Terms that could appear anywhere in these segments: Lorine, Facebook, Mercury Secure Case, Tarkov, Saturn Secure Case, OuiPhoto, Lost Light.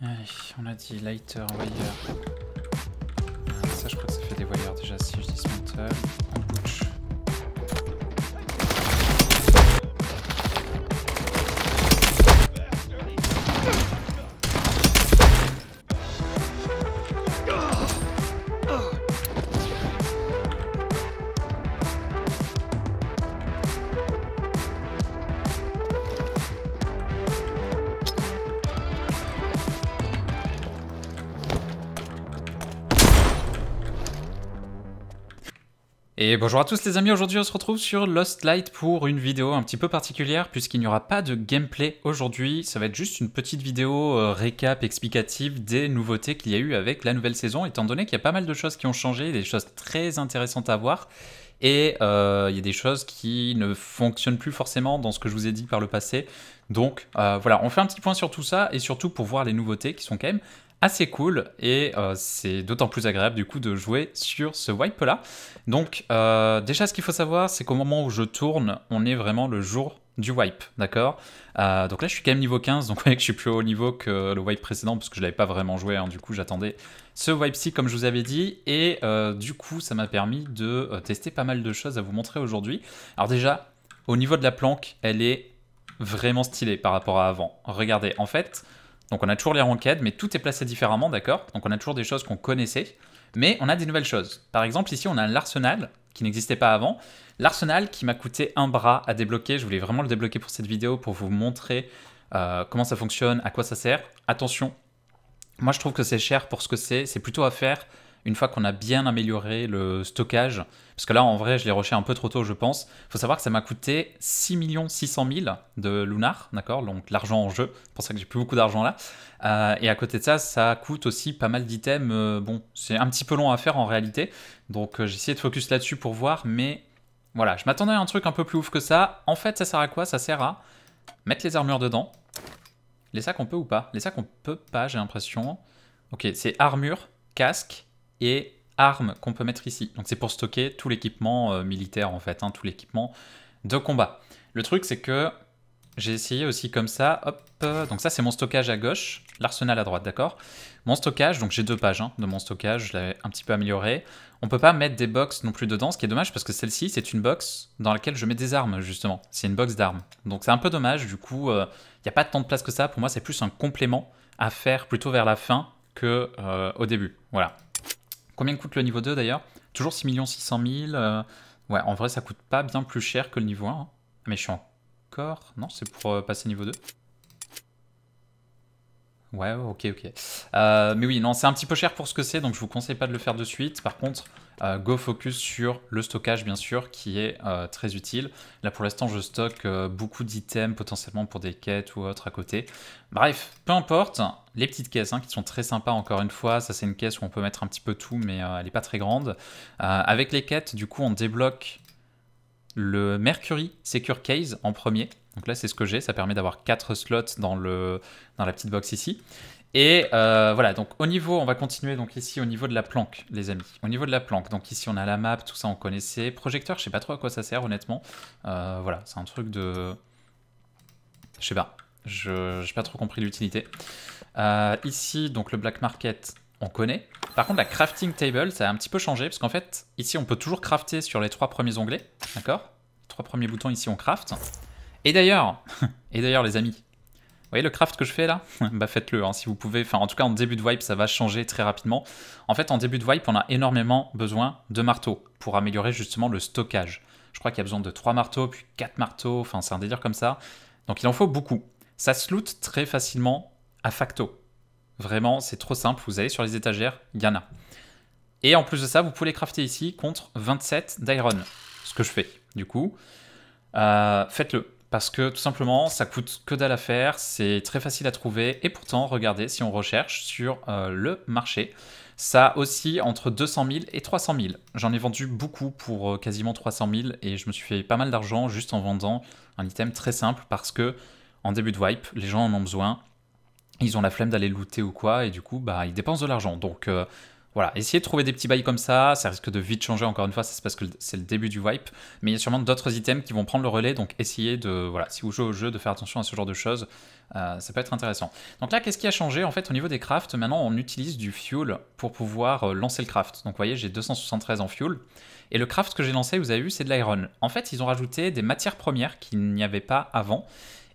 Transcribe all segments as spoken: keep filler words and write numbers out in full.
Allez, on a dit lighter, voyeur. Ça, je crois que ça fait des voyeurs déjà si je dismantle. On bouge. Et bonjour à tous les amis, aujourd'hui on se retrouve sur Lost Light pour une vidéo un petit peu particulière puisqu'il n'y aura pas de gameplay aujourd'hui, ça va être juste une petite vidéo euh, récap explicative des nouveautés qu'il y a eu avec la nouvelle saison étant donné qu'il y a pas mal de choses qui ont changé, des choses très intéressantes à voir et euh, il y a des choses qui ne fonctionnent plus forcément dans ce que je vous ai dit par le passé. Donc euh, voilà, on fait un petit point sur tout ça et surtout pour voir les nouveautés qui sont quand même assez cool et euh, c'est d'autant plus agréable du coup de jouer sur ce wipe là. Donc euh, déjà ce qu'il faut savoir c'est qu'au moment où je tourne on est vraiment le jour du wipe, d'accord euh, donc là je suis quand même niveau quinze, donc vous voyez que je suis plus haut niveau que le wipe précédent parce que je l'avais pas vraiment joué, hein, du coup j'attendais ce wipe-ci comme je vous avais dit et euh, du coup ça m'a permis de tester pas mal de choses à vous montrer aujourd'hui. Alors déjà au niveau de la planque elle est vraiment stylée par rapport à avant, regardez en fait. Donc on a toujours les ranked, mais tout est placé différemment, d'accord? Donc on a toujours des choses qu'on connaissait, mais on a des nouvelles choses. Par exemple, ici, on a l'arsenal qui n'existait pas avant. L'arsenal qui m'a coûté un bras à débloquer. Je voulais vraiment le débloquer pour cette vidéo, pour vous montrer euh, comment ça fonctionne, à quoi ça sert. Attention, moi je trouve que c'est cher pour ce que c'est. C'est plutôt à faire une fois qu'on a bien amélioré le stockage. Parce que là, en vrai, je l'ai rushé un peu trop tôt, je pense. Il faut savoir que ça m'a coûté six millions six cent mille de Lunar, d'accord? Donc l'argent en jeu, c'est pour ça que j'ai plus beaucoup d'argent là. Euh, et à côté de ça, ça coûte aussi pas mal d'items. Euh, bon, c'est un petit peu long à faire en réalité. Donc euh, j'ai essayé de focus là-dessus pour voir, mais voilà. Je m'attendais à un truc un peu plus ouf que ça. En fait, ça sert à quoi? Ça sert à mettre les armures dedans. Les sacs, on peut ou pas? Les sacs, on peut pas, j'ai l'impression. Ok, c'est armure, casque et armes qu'on peut mettre ici. Donc c'est pour stocker tout l'équipement euh, militaire en fait, hein, tout l'équipement de combat. Le truc c'est que j'ai essayé aussi comme ça, hop, euh, donc ça c'est mon stockage à gauche, l'arsenal à droite, d'accord? Mon stockage, donc j'ai deux pages hein, de mon stockage, je l'avais un petit peu amélioré. On peut pas mettre des box non plus dedans, ce qui est dommage parce que celle-ci c'est une box dans laquelle je mets des armes justement, c'est une box d'armes. Donc c'est un peu dommage, du coup il euh, n'y a pas tant de place que ça, pour moi c'est plus un complément à faire plutôt vers la fin que euh, au début, voilà. Combien coûte le niveau deux d'ailleurs? Toujours six millions six cent mille. Euh... Ouais, en vrai, ça coûte pas bien plus cher que le niveau un. Hein. Mais je suis encore... Non, c'est pour euh, passer niveau deux. Ouais, ok, ok. Euh, mais oui, non, c'est un petit peu cher pour ce que c'est, donc je vous conseille pas de le faire de suite. Par contre, euh, go focus sur le stockage, bien sûr, qui est euh, très utile. Là, pour l'instant, je stocke euh, beaucoup d'items, potentiellement pour des quêtes ou autre à côté. Bref, peu importe. Les petites caisses hein, qui sont très sympas encore une fois. Ça, c'est une caisse où on peut mettre un petit peu tout, mais euh, elle n'est pas très grande. Euh, avec les quêtes, du coup, on débloque le Mercury Secure Case en premier. Donc là, c'est ce que j'ai. Ça permet d'avoir quatre slots dans, le, dans la petite box ici. Et euh, voilà, donc au niveau, on va continuer donc ici au niveau de la planque, les amis. Au niveau de la planque, donc ici, on a la map, tout ça, on connaissait. Projecteur, je sais pas trop à quoi ça sert, honnêtement. Euh, voilà, c'est un truc de... Je sais pas. Je n'ai pas trop compris l'utilité. Euh, ici, donc le black market, on connaît. Par contre, la crafting table, ça a un petit peu changé. Parce qu'en fait, ici, on peut toujours crafter sur les trois premiers onglets. D'accord? Les trois premiers boutons, ici, on craft. Et d'ailleurs, et d'ailleurs, les amis, vous voyez le craft que je fais là? Bah faites-le, hein, si vous pouvez. Enfin, en tout cas, en début de wipe, ça va changer très rapidement. En fait, en début de wipe, on a énormément besoin de marteaux pour améliorer justement le stockage. Je crois qu'il y a besoin de trois marteaux, puis quatre marteaux. Enfin, c'est un délire comme ça. Donc, il en faut beaucoup. Ça se loot très facilement à facto. Vraiment, c'est trop simple. Vous allez sur les étagères, il y en a. Et en plus de ça, vous pouvez les crafter ici contre vingt-sept d'iron. Ce que je fais, du coup. Euh, faites-le. Parce que tout simplement, ça coûte que dalle à faire. C'est très facile à trouver. Et pourtant, regardez, si on recherche sur euh, le marché, ça oscille entre deux cent mille et trois cent mille. J'en ai vendu beaucoup pour euh, quasiment trois cent mille. Et je me suis fait pas mal d'argent juste en vendant un item très simple. Parce que en début de wipe, les gens en ont besoin, ils ont la flemme d'aller looter ou quoi, et du coup, bah, ils dépensent de l'argent. Donc, euh, Voilà, essayez de trouver des petits bails comme ça, ça risque de vite changer, encore une fois, c'est parce que c'est le début du wipe, mais il y a sûrement d'autres items qui vont prendre le relais, donc essayez de, voilà, si vous jouez au jeu, de faire attention à ce genre de choses, euh, ça peut être intéressant. Donc là, qu'est-ce qui a changé? En fait, au niveau des crafts, maintenant, on utilise du fuel pour pouvoir euh, lancer le craft. Donc vous voyez, j'ai deux cent soixante-treize en fuel, et le craft que j'ai lancé, vous avez vu, c'est de l'iron. En fait, ils ont rajouté des matières premières qu'il n'y avait pas avant,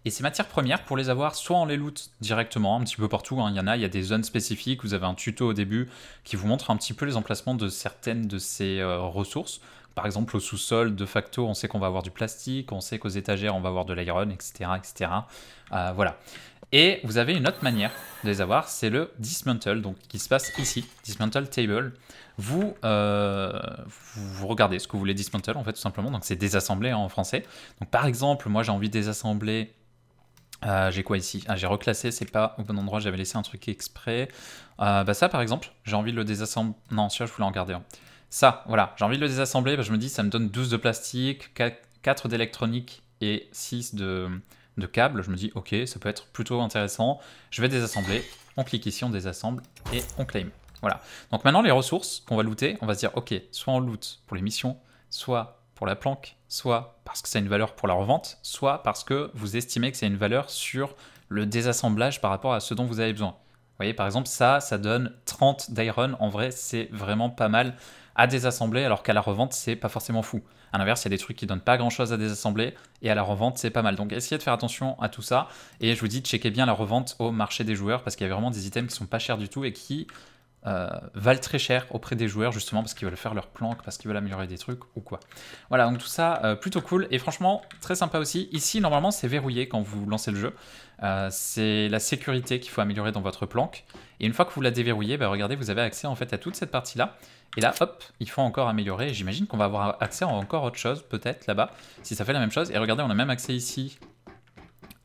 et ces matières premières, pour les avoir, soit on les loot directement, un petit peu partout, hein. Il y en a, il y a des zones spécifiques, vous avez un tuto au début qui vous montre un petit peu les emplacements de certaines de ces euh, ressources. Par exemple, au sous-sol, de facto, on sait qu'on va avoir du plastique, on sait qu'aux étagères, on va avoir de l'iron, et cetera, et cetera. Euh, voilà. Et vous avez une autre manière de les avoir, c'est le dismantle, donc qui se passe ici, dismantle table. Vous, euh, vous regardez ce que vous voulez dismantle, en fait, tout simplement. Donc c'est désassembler, hein, en français. Donc par exemple, moi j'ai envie de désassembler. Euh, j'ai quoi ici? Ah, j'ai reclassé, c'est pas au bon endroit, j'avais laissé un truc exprès. Euh, bah ça par exemple, j'ai envie de le désassembler. Non, sûr, je voulais en garder un. Ça, voilà, j'ai envie de le désassembler, bah, je me dis ça me donne douze de plastique, quatre d'électronique et six de, de câbles. Je me dis ok, ça peut être plutôt intéressant. Je vais désassembler, on clique ici, on désassemble et on claim. Voilà, donc maintenant les ressources qu'on va looter, on va se dire ok, soit on loot pour les missions, soit pour la planque, soit parce que ça a une valeur pour la revente, soit parce que vous estimez que ça a une valeur sur le désassemblage par rapport à ce dont vous avez besoin. Vous voyez, par exemple, ça, ça donne trente d'iron. En vrai, c'est vraiment pas mal à désassembler, alors qu'à la revente, c'est pas forcément fou. À l'inverse, il y a des trucs qui donnent pas grand-chose à désassembler, et à la revente, c'est pas mal. Donc, essayez de faire attention à tout ça, et je vous dis, checkez bien la revente au marché des joueurs, parce qu'il y a vraiment des items qui sont pas chers du tout, et qui Euh, valent très cher auprès des joueurs, justement parce qu'ils veulent faire leur planque, parce qu'ils veulent améliorer des trucs ou quoi. Voilà, donc tout ça euh, plutôt cool et franchement très sympa aussi. Ici normalement c'est verrouillé quand vous lancez le jeu, euh, c'est la sécurité qu'il faut améliorer dans votre planque, et une fois que vous la déverrouillez, bah, regardez, vous avez accès en fait à toute cette partie là, et là hop, il faut encore améliorer. J'imagine qu'on va avoir accès à encore autre chose peut-être là-bas, si ça fait la même chose. Et regardez, on a même accès ici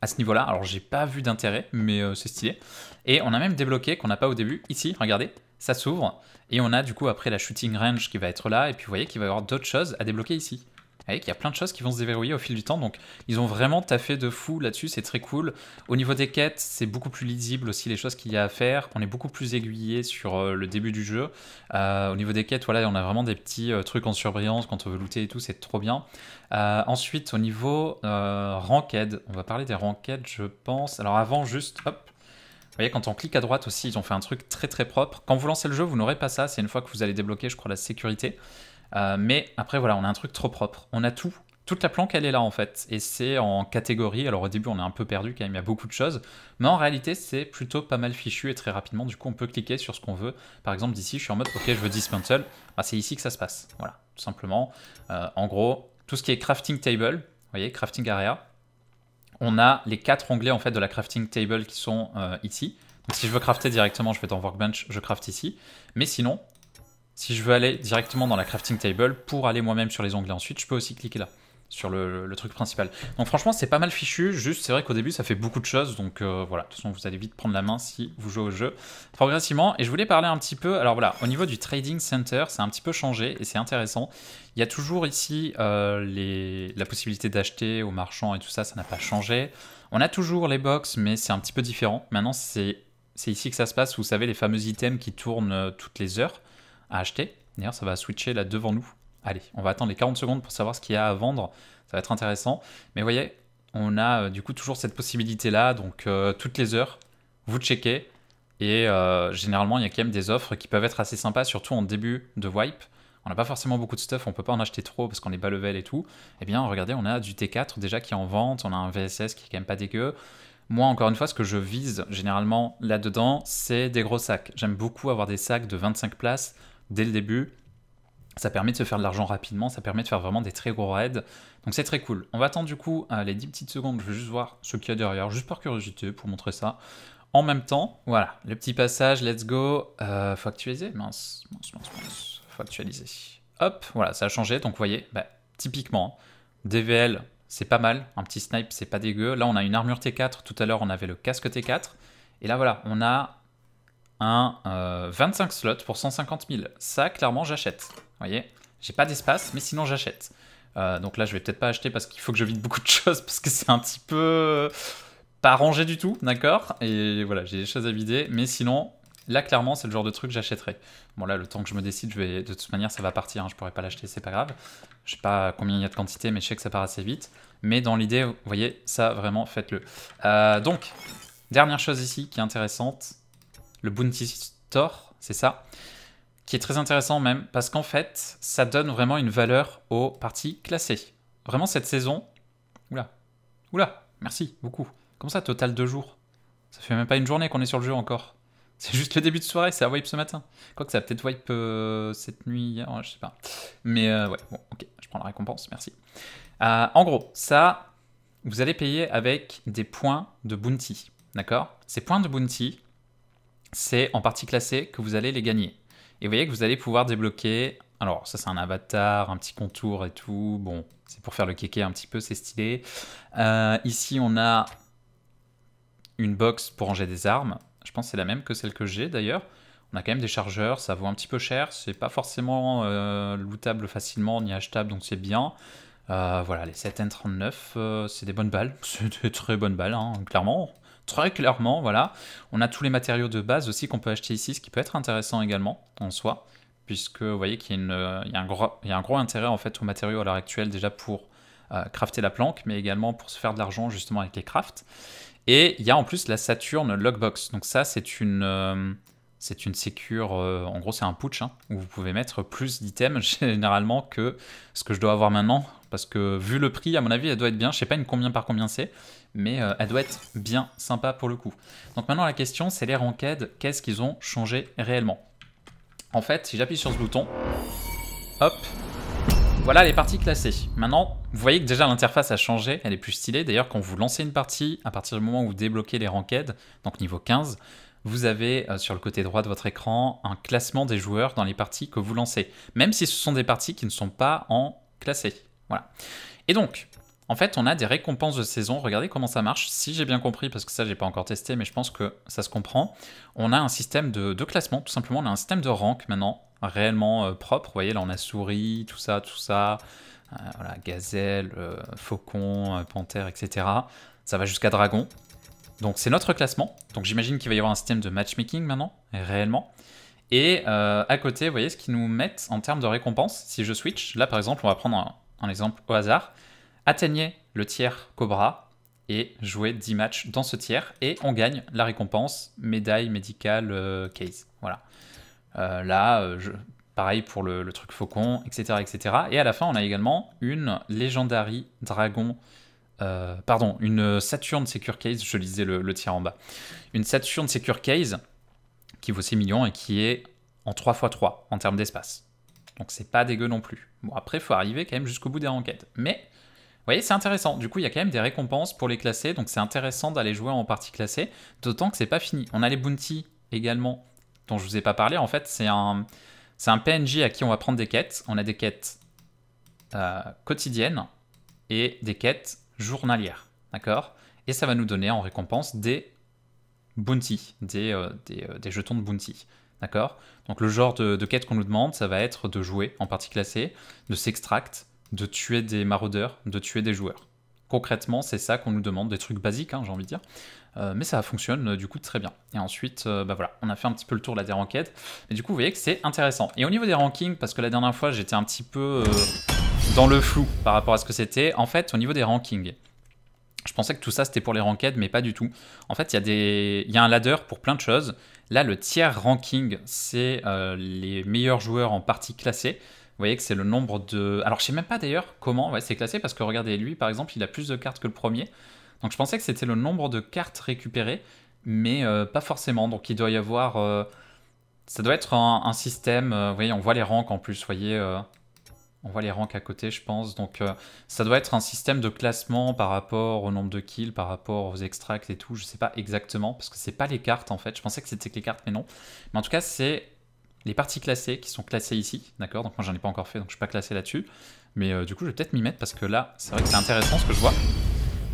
à ce niveau là, alors j'ai pas vu d'intérêt mais euh, c'est stylé, et on a même débloqué qu'on n'a pas au début, ici regardez, ça s'ouvre, et on a du coup après la shooting range qui va être là, et puis vous voyez qu'il va y avoir d'autres choses à débloquer ici. Vous voyez qu'il y a plein de choses qui vont se déverrouiller au fil du temps, donc ils ont vraiment taffé de fou là-dessus, c'est très cool. Au niveau des quêtes, c'est beaucoup plus lisible aussi les choses qu'il y a à faire, on est beaucoup plus aiguillé sur le début du jeu. Euh, au niveau des quêtes, voilà, on a vraiment des petits trucs en surbrillance quand on veut looter et tout, c'est trop bien. Euh, ensuite, au niveau euh, ranked, on va parler des ranked je pense. Alors avant, juste, hop, vous voyez, quand on clique à droite aussi, ils ont fait un truc très très propre. Quand vous lancez le jeu, vous n'aurez pas ça. C'est une fois que vous allez débloquer, je crois, la sécurité. Euh, mais après, voilà, on a un truc trop propre. On a tout. Toute la planque, elle est là, en fait. Et c'est en catégorie. Alors, au début, on est un peu perdu quand même. Il y a beaucoup de choses. Mais en réalité, c'est plutôt pas mal fichu et très rapidement. Du coup, on peut cliquer sur ce qu'on veut. Par exemple, d'ici, je suis en mode, OK, je veux dismantle. Bah, c'est ici que ça se passe. Voilà, tout simplement. Euh, en gros, tout ce qui est crafting table, vous voyez, crafting area. On a les quatre onglets en fait de la crafting table qui sont euh, ici. Donc si je veux crafter directement, je vais dans Workbench, je crafte ici. Mais sinon, si je veux aller directement dans la crafting table pour aller moi-même sur les onglets ensuite, je peux aussi cliquer là, sur le, le truc principal. Donc franchement, c'est pas mal fichu. Juste, c'est vrai qu'au début, ça fait beaucoup de choses. Donc euh, voilà, de toute façon, vous allez vite prendre la main si vous jouez au jeu progressivement. Et je voulais parler un petit peu, alors voilà, au niveau du trading center, c'est un petit peu changé et c'est intéressant. Il y a toujours ici euh, les, la possibilité d'acheter aux marchands et tout ça, ça n'a pas changé. On a toujours les box, mais c'est un petit peu différent. Maintenant, c'est ici que ça se passe. Vous savez, les fameux items qui tournent toutes les heures à acheter. D'ailleurs, ça va switcher là devant nous. Allez, on va attendre les quarante secondes pour savoir ce qu'il y a à vendre. Ça va être intéressant. Mais vous voyez, on a euh, du coup toujours cette possibilité-là. Donc, euh, toutes les heures, vous checkez. Et euh, généralement, il y a quand même des offres qui peuvent être assez sympas, surtout en début de wipe. On n'a pas forcément beaucoup de stuff, on ne peut pas en acheter trop parce qu'on n'est pas level et tout. Eh bien, regardez, on a du T quatre déjà qui est en vente. On a un V S S qui est quand même pas dégueu. Moi, encore une fois, ce que je vise généralement là-dedans, c'est des gros sacs. J'aime beaucoup avoir des sacs de vingt-cinq places dès le début. Ça permet de se faire de l'argent rapidement, ça permet de faire vraiment des très gros raids. Donc c'est très cool. On va attendre du coup euh, les dix petites secondes, je vais juste voir ce qu'il y a derrière, juste par curiosité pour montrer ça. En même temps, voilà, le petit passage, let's go. Euh, faut actualiser, mince, mince, mince, mince, faut actualiser. Hop, voilà, ça a changé, donc vous voyez, bah, typiquement, D V L, c'est pas mal, un petit snipe, c'est pas dégueu. Là, on a une armure T quatre, tout à l'heure, on avait le casque T quatre. Et là, voilà, on a un euh, vingt-cinq slots pour cent cinquante mille. Ça, clairement, j'achète. Vous voyez, j'ai pas d'espace, mais sinon j'achète. Euh, donc là, je vais peut-être pas acheter parce qu'il faut que je vide beaucoup de choses, parce que c'est un petit peu pas rangé du tout, d'accord? Et voilà, j'ai des choses à vider, mais sinon, Là, clairement, c'est le genre de truc que j'achèterais. Bon, là, le temps que je me décide, je vais... de toute manière, ça va partir. Hein. Je ne pourrais pas l'acheter, c'est pas grave. Je ne sais pas combien il y a de quantité, mais je sais que ça part assez vite. Mais dans l'idée, vous voyez, ça, vraiment, faites-le. Euh, donc, dernière chose ici qui est intéressante, le Bounty Store, c'est ça, qui est très intéressant même, parce qu'en fait, ça donne vraiment une valeur aux parties classées. Vraiment, cette saison... Oula, oula, merci beaucoup. Comme ça, total deux jours. Ça fait même pas une journée qu'on est sur le jeu encore. C'est juste le début de soirée, c'est à wipe ce matin. Quoique ça a peut-être wipe euh, cette nuit, oh, je sais pas. Mais euh, ouais, bon, ok, je prends la récompense, merci. Euh, en gros, ça, vous allez payer avec des points de bounty, d'accord? Ces points de bounty, c'est en partie classé que vous allez les gagner. Et vous voyez que vous allez pouvoir débloquer... Alors, ça, c'est un avatar, un petit contour et tout. Bon, c'est pour faire le kéké un petit peu, c'est stylé. Euh, ici, on a une box pour ranger des armes. Je pense que c'est la même que celle que j'ai d'ailleurs. On a quand même des chargeurs, ça vaut un petit peu cher, c'est pas forcément euh, lootable facilement ni achetable, donc c'est bien. Euh, voilà, les sept N trente-neuf, euh, c'est des bonnes balles, c'est des très bonnes balles, hein, clairement, très clairement, voilà. On a tous les matériaux de base aussi qu'on peut acheter ici, ce qui peut être intéressant également en soi, puisque vous voyez qu'il y a, une, il y a, un, gros, il y a un gros intérêt en fait aux matériaux à l'heure actuelle, déjà pour euh, crafter la planque, mais également pour se faire de l'argent justement avec les crafts. Et il y a en plus la Saturn Lockbox. Donc ça, c'est une, euh, c'est une sécure, euh, en gros, c'est un pouch, hein, où vous pouvez mettre plus d'items généralement que ce que je dois avoir maintenant. Parce que vu le prix, à mon avis, elle doit être bien. Je ne sais pas une combien par combien c'est, mais euh, elle doit être bien sympa pour le coup. Donc maintenant, la question, c'est les ranked. Qu'est-ce qu'ils ont changé réellement? En fait, si j'appuie sur ce bouton, hop, voilà les parties classées. Maintenant, vous voyez que déjà l'interface a changé, elle est plus stylée. D'ailleurs, quand vous lancez une partie, à partir du moment où vous débloquez les ranked, donc niveau quinze, vous avez euh, sur le côté droit de votre écran un classement des joueurs dans les parties que vous lancez, même si ce sont des parties qui ne sont pas en classé. Voilà. Et donc, en fait, on a des récompenses de saison. Regardez comment ça marche. Si j'ai bien compris, parce que ça, j'ai pas encore testé, mais je pense que ça se comprend. On a un système de, de classement, tout simplement. On a un système de rank maintenant, réellement euh, propre. Vous voyez, là, on a souris, tout ça, tout ça. Euh, voilà, gazelle, euh, faucon, euh, panthère, et cetera. Ça va jusqu'à dragon. Donc c'est notre classement. Donc j'imagine qu'il va y avoir un système de matchmaking maintenant, réellement. Et euh, à côté, vous voyez ce qu'ils nous mettent en termes de récompense. Si je switch, là par exemple, on va prendre un, un exemple au hasard. Atteignez le tiers Cobra et jouez dix matchs dans ce tiers. Et on gagne la récompense médaille médicale euh, case. Voilà. Euh, là, euh, je... pareil pour le, le truc faucon, et cetera, et cetera. Et à la fin, on a également une Legendary Dragon, euh, pardon, une Saturn Secure Case, je lisais le, le tir en bas, une Saturn Secure Case qui vaut six millions et qui est en trois fois trois en termes d'espace. Donc c'est pas dégueu non plus. Bon, après, il faut arriver quand même jusqu'au bout des enquêtes. Mais, vous voyez, c'est intéressant. Du coup, il y a quand même des récompenses pour les classés, donc c'est intéressant d'aller jouer en partie classée, d'autant que c'est pas fini. On a les bounties également, dont je vous ai pas parlé. En fait, c'est un... C'est un P N J à qui on va prendre des quêtes. On a des quêtes euh, quotidiennes et des quêtes journalières. D'accord? Et ça va nous donner en récompense des bounties, des, euh, des, euh, des jetons de bounty. D'accord? Donc le genre de, de quête qu'on nous demande, ça va être de jouer en partie classée, de s'extract, de tuer des maraudeurs, de tuer des joueurs. Concrètement, c'est ça qu'on nous demande, des trucs basiques, hein, j'ai envie de dire. Euh, mais ça fonctionne euh, du coup très bien. Et ensuite, euh, bah voilà, on a fait un petit peu le tour de la dernière enquête. Mais du coup, vous voyez que c'est intéressant. Et au niveau des rankings, parce que la dernière fois, j'étais un petit peu euh, dans le flou par rapport à ce que c'était. En fait, au niveau des rankings, je pensais que tout ça, c'était pour les ranked, mais pas du tout. En fait, il y a des... il y a un ladder pour plein de choses. Là, le tiers ranking, c'est euh, les meilleurs joueurs en partie classés. Vous voyez que c'est le nombre de... Alors, je ne sais même pas d'ailleurs comment ouais, c'est classé, parce que regardez, lui, par exemple, il a plus de cartes que le premier. Donc, je pensais que c'était le nombre de cartes récupérées, mais euh, pas forcément. Donc, il doit y avoir... Euh... Ça doit être un, un système... Euh, vous voyez, on voit les ranks en plus, vous voyez... Euh... On voit les ranks à côté, je pense. Donc, euh, ça doit être un système de classement par rapport au nombre de kills, par rapport aux extracts et tout. Je ne sais pas exactement, parce que ce n'est pas les cartes, en fait. Je pensais que c'était que les cartes, mais non. Mais en tout cas, c'est... les parties classées qui sont classées ici, d'accord? Donc moi j'en ai pas encore fait, donc je suis pas classé là-dessus. Mais euh, du coup je vais peut-être m'y mettre parce que là, c'est vrai que c'est intéressant ce que je vois.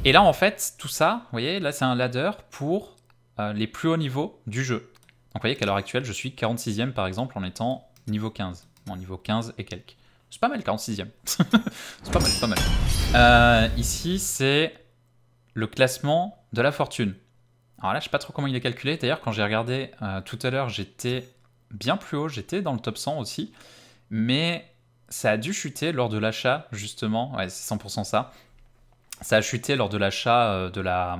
Et là en fait, tout ça, vous voyez, là c'est un ladder pour euh, les plus hauts niveaux du jeu. Donc vous voyez qu'à l'heure actuelle, je suis quarante-sixième par exemple en étant niveau quinze. Bon, niveau quinze et quelques. C'est pas mal quarante-sixième. C'est pas mal, c'est pas mal. Euh, ici c'est le classement de la fortune. Alors là, je sais pas trop comment il est calculé. D'ailleurs, quand j'ai regardé euh, tout à l'heure, j'étais bien plus haut. J'étais dans le top cent aussi. Mais ça a dû chuter lors de l'achat, justement. Ouais, c'est cent pour cent ça. Ça a chuté lors de l'achat euh, de la...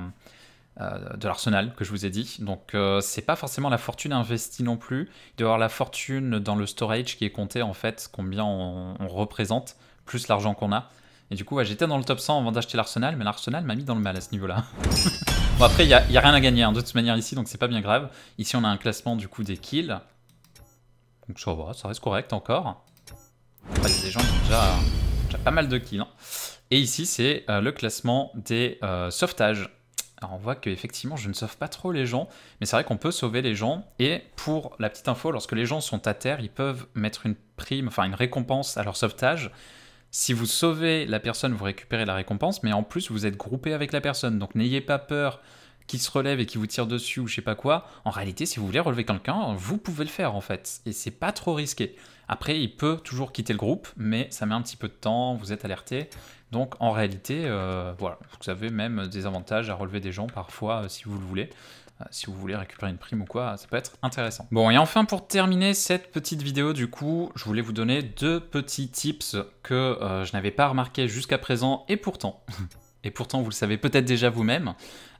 Euh, de l'arsenal que je vous ai dit, donc euh, c'est pas forcément la fortune investie non plus. Il doit y avoir la fortune dans le storage qui est compté, en fait, combien on, on représente, plus l'argent qu'on a. Et du coup, ouais, j'étais dans le top cent avant d'acheter l'arsenal, mais l'arsenal m'a mis dans le mal à ce niveau là. Bon, après il n'y a, a rien à gagner hein, de toute manière ici, donc c'est pas bien grave. Ici on a un classement du coup des kills, donc ça va, ça reste correct encore. Après, il y a des gens qui ont déjà, euh, déjà pas mal de kills hein. Et ici c'est euh, le classement des euh, sauvetages. Alors on voit qu'effectivement je ne sauve pas trop les gens, mais c'est vrai qu'on peut sauver les gens. Et pour la petite info, lorsque les gens sont à terre, ils peuvent mettre une prime, enfin une récompense à leur sauvetage. Si vous sauvez la personne, vous récupérez la récompense, mais en plus vous êtes groupé avec la personne. Donc n'ayez pas peur qu'il se relève et qu'il vous tire dessus ou je sais pas quoi. En réalité, si vous voulez relever quelqu'un, vous pouvez le faire en fait. Et c'est pas trop risqué. Après, il peut toujours quitter le groupe, mais ça met un petit peu de temps, vous êtes alerté. Donc en réalité, euh, voilà, vous avez même des avantages à relever des gens parfois euh, si vous le voulez. Euh, si vous voulez récupérer une prime ou quoi, ça peut être intéressant. Bon, et enfin pour terminer cette petite vidéo, du coup, je voulais vous donner deux petits tips que euh, je n'avais pas remarqué jusqu'à présent, et pourtant... Et pourtant, vous le savez peut-être déjà vous-même.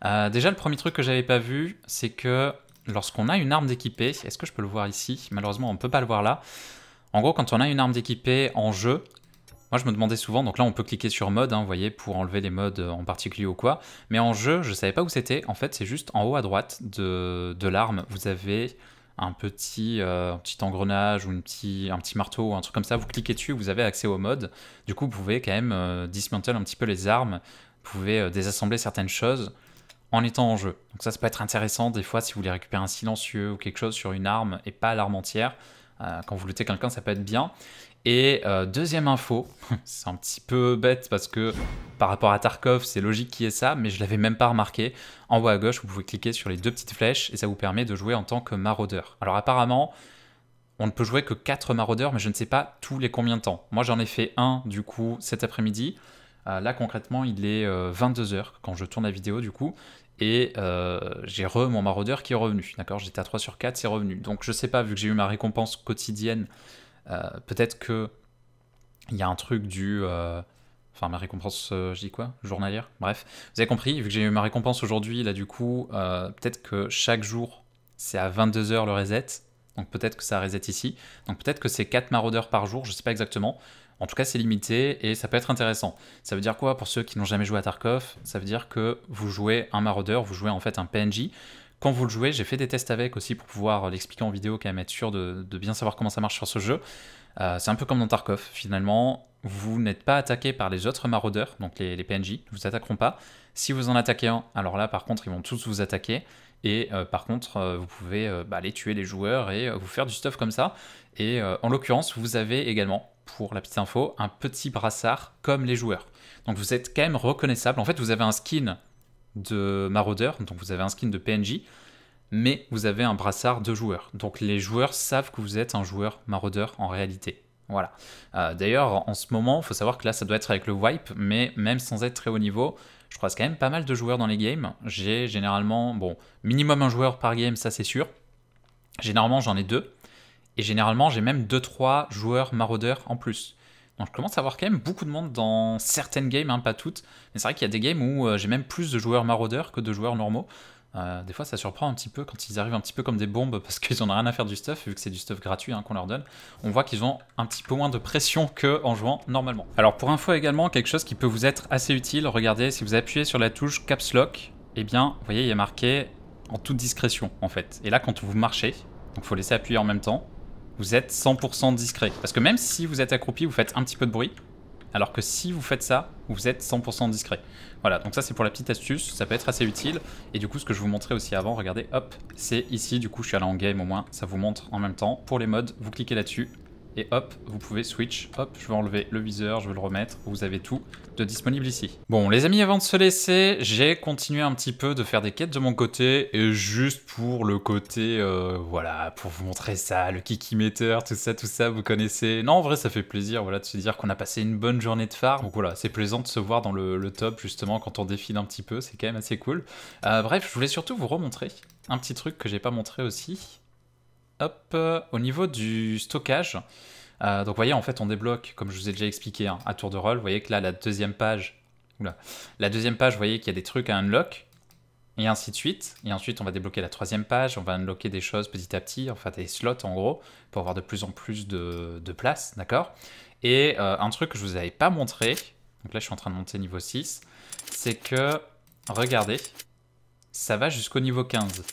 Euh, déjà, le premier truc que j'avais pas vu, c'est que lorsqu'on a une arme d'équipée, est-ce que je peux le voir ici? Malheureusement, on ne peut pas le voir là. En gros, quand on a une arme d'équipée en jeu, moi, je me demandais souvent, donc là, on peut cliquer sur mode, hein, vous voyez, pour enlever les modes en particulier ou quoi. Mais en jeu, je ne savais pas où c'était. En fait, c'est juste en haut à droite de, de l'arme. Vous avez un petit, euh, un petit engrenage ou une petit, un petit marteau, un truc comme ça. Vous cliquez dessus, vous avez accès au mode. Du coup, vous pouvez quand même euh, dismantle un petit peu les armes. Vous pouvez désassembler certaines choses en étant en jeu. Donc ça, ça peut être intéressant des fois si vous voulez récupérer un silencieux ou quelque chose sur une arme et pas l'arme entière. Euh, quand vous luttez quelqu'un, ça peut être bien. Et euh, deuxième info, c'est un petit peu bête parce que par rapport à Tarkov, c'est logique qu'il y ait ça, mais je ne l'avais même pas remarqué. En haut à gauche, vous pouvez cliquer sur les deux petites flèches et ça vous permet de jouer en tant que maraudeur. Alors apparemment, on ne peut jouer que quatre maraudeurs, mais je ne sais pas tous les combien de temps. Moi, j'en ai fait un du coup cet après-midi. Là, concrètement, il est euh, vingt-deux heures quand je tourne la vidéo, du coup. Et euh, j'ai re mon maraudeur qui est revenu. D'accord, j'étais à trois sur quatre, c'est revenu. Donc, je sais pas, vu que j'ai eu ma récompense quotidienne, euh, peut-être que il y a un truc du... Euh, enfin, ma récompense, euh, je dis quoi? Journalière? Bref, vous avez compris, vu que j'ai eu ma récompense aujourd'hui, là, du coup, euh, peut-être que chaque jour, c'est à vingt-deux heures le reset. Donc, peut-être que ça reset ici. Donc, peut-être que c'est quatre maraudeurs par jour, je sais pas exactement. En tout cas, c'est limité et ça peut être intéressant. Ça veut dire quoi pour ceux qui n'ont jamais joué à Tarkov? Ça veut dire que vous jouez un maraudeur, vous jouez en fait un P N J. Quand vous le jouez, j'ai fait des tests avec aussi pour pouvoir l'expliquer en vidéo, quand même être sûr de, de bien savoir comment ça marche sur ce jeu. Euh, c'est un peu comme dans Tarkov, finalement. Vous n'êtes pas attaqué par les autres maraudeurs, donc les, les P N J ne vous attaqueront pas. Si vous en attaquez un, alors là, par contre, ils vont tous vous attaquer. Et euh, par contre, euh, vous pouvez euh, bah, aller tuer les joueurs et euh, vous faire du stuff comme ça. Et euh, en l'occurrence, vous avez également, pour la petite info, un petit brassard comme les joueurs. Donc vous êtes quand même reconnaissable. En fait, vous avez un skin de maraudeur, donc vous avez un skin de P N J, mais vous avez un brassard de joueur. Donc les joueurs savent que vous êtes un joueur maraudeur en réalité. Voilà. Euh, D'ailleurs, en ce moment, il faut savoir que là, ça doit être avec le wipe, mais même sans être très haut niveau, je croise quand même pas mal de joueurs dans les games. J'ai généralement, bon, minimum un joueur par game, ça c'est sûr. Généralement, j'en ai deux. Et généralement, j'ai même deux trois joueurs maraudeurs en plus. Donc je commence à avoir quand même beaucoup de monde dans certaines games, hein, pas toutes. Mais c'est vrai qu'il y a des games où euh, j'ai même plus de joueurs maraudeurs que de joueurs normaux. Euh, des fois, ça surprend un petit peu quand ils arrivent un petit peu comme des bombes parce qu'ils n'en ont rien à faire du stuff, vu que c'est du stuff gratuit hein, qu'on leur donne. On voit qu'ils ont un petit peu moins de pression qu'en jouant normalement. Alors pour info également, quelque chose qui peut vous être assez utile, regardez, si vous appuyez sur la touche Caps Lock, eh bien, vous voyez, il est marqué en toute discrétion en fait. Et là, quand vous marchez, donc faut laisser appuyer en même temps, vous êtes cent pour cent discret. Parce que même si vous êtes accroupi, vous faites un petit peu de bruit. Alors que si vous faites ça, vous êtes cent pour cent discret. Voilà, donc ça c'est pour la petite astuce, ça peut être assez utile. Et du coup, ce que je vous montrais aussi avant, regardez, hop, c'est ici. Du coup, je suis allé en game au moins, ça vous montre en même temps. Pour les modes, vous cliquez là-dessus et hop, vous pouvez switch. Hop, je vais enlever le viseur, je vais le remettre. Vous avez tout de disponible ici. Bon, les amis, avant de se laisser, j'ai continué un petit peu de faire des quêtes de mon côté et juste pour le côté, euh, voilà, pour vous montrer ça, le kikimeter, tout ça, tout ça, vous connaissez. Non, en vrai, ça fait plaisir, voilà, de se dire qu'on a passé une bonne journée de phare. Donc voilà, c'est plaisant de se voir dans le, le top, justement, quand on défile un petit peu, c'est quand même assez cool. Euh, bref, je voulais surtout vous remontrer un petit truc que j'ai pas montré aussi. Hop, euh, au niveau du stockage, euh, donc vous voyez en fait on débloque, comme je vous ai déjà expliqué hein, à tour de rôle, vous voyez que là la deuxième page, oula, la deuxième page, vous voyez qu'il y a des trucs à unlock, et ainsi de suite, et ensuite on va débloquer la troisième page, on va unlocker des choses petit à petit, enfin des slots en gros, pour avoir de plus en plus de, de place, d'accord. Et euh, un truc que je vous avais pas montré, donc là je suis en train de monter niveau six, c'est que, regardez, ça va jusqu'au niveau quinze.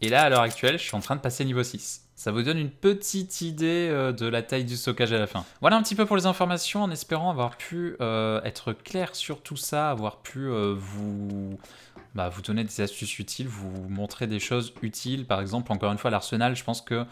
Et là à l'heure actuelle, je suis en train de passer niveau six. Ça vous donne une petite idée de la taille du stockage à la fin. Voilà un petit peu pour les informations, en espérant avoir pu euh, être clair sur tout ça, avoir pu euh, vous, bah, vous donner des astuces utiles, vous montrer des choses utiles. Par exemple, encore une fois, l'arsenal, je pense que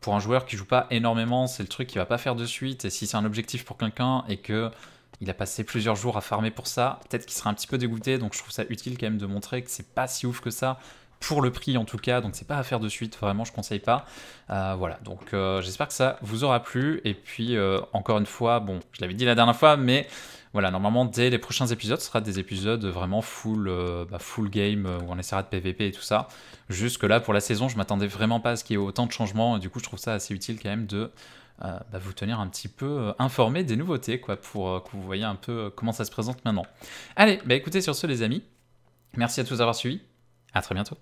pour un joueur qui joue pas énormément, c'est le truc qu'il va pas faire de suite. Et si c'est un objectif pour quelqu'un et que il a passé plusieurs jours à farmer pour ça, peut-être qu'il sera un petit peu dégoûté. Donc je trouve ça utile quand même de montrer que c'est pas si ouf que ça. Pour le prix en tout cas, donc c'est pas à faire de suite, vraiment je conseille pas. Euh, voilà, donc euh, j'espère que ça vous aura plu. Et puis euh, encore une fois, bon, je l'avais dit la dernière fois, mais voilà, normalement dès les prochains épisodes, ce sera des épisodes vraiment full, euh, bah, full game où on essaiera de P V P et tout ça. Jusque là pour la saison, je m'attendais vraiment pas à ce qu'il y ait autant de changements. Et du coup, je trouve ça assez utile quand même de euh, bah, vous tenir un petit peu informé des nouveautés, quoi, pour euh, que vous voyez un peu comment ça se présente maintenant. Allez, bah écoutez, sur ce les amis, merci à tous d'avoir suivi. À très bientôt.